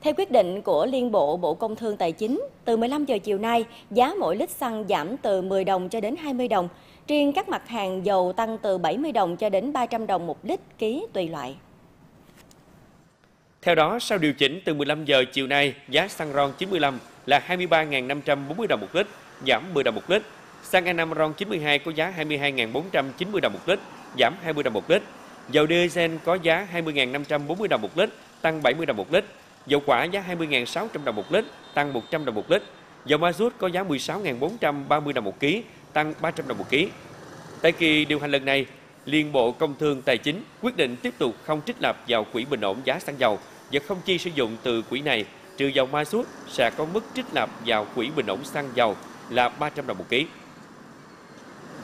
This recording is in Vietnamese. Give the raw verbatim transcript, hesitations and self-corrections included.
Theo quyết định của Liên bộ Bộ Công Thương Tài chính, từ mười lăm giờ chiều nay, giá mỗi lít xăng giảm từ mười đồng cho đến hai mươi đồng. Riêng các mặt hàng dầu tăng từ bảy mươi đồng cho đến ba trăm đồng một lít ký tùy loại. Theo đó, sau điều chỉnh từ mười lăm giờ chiều nay, giá xăng RON chín mươi lăm là hai mươi ba nghìn năm trăm bốn mươi đồng một lít, giảm mười đồng một lít. Xăng e năm RON chín mươi hai có giá hai mươi hai nghìn bốn trăm chín mươi đồng một lít, giảm hai mươi đồng một lít. Dầu diesel có giá hai mươi nghìn năm trăm bốn mươi đồng một lít, tăng bảy mươi đồng một lít. Dầu hỏa giá hai mươi nghìn sáu trăm đồng một lít, tăng một trăm đồng một lít. Dầu ma rút có giá mười sáu nghìn bốn trăm ba mươi đồng một ký, tăng ba trăm đồng một ký. Tại kỳ điều hành lần này, Liên bộ Công Thương Tài chính quyết định tiếp tục không trích lập vào quỹ bình ổn giá xăng dầu và không chi sử dụng từ quỹ này, trừ dầu ma rút sẽ có mức trích lập vào quỹ bình ổn xăng dầu là ba trăm đồng một ký.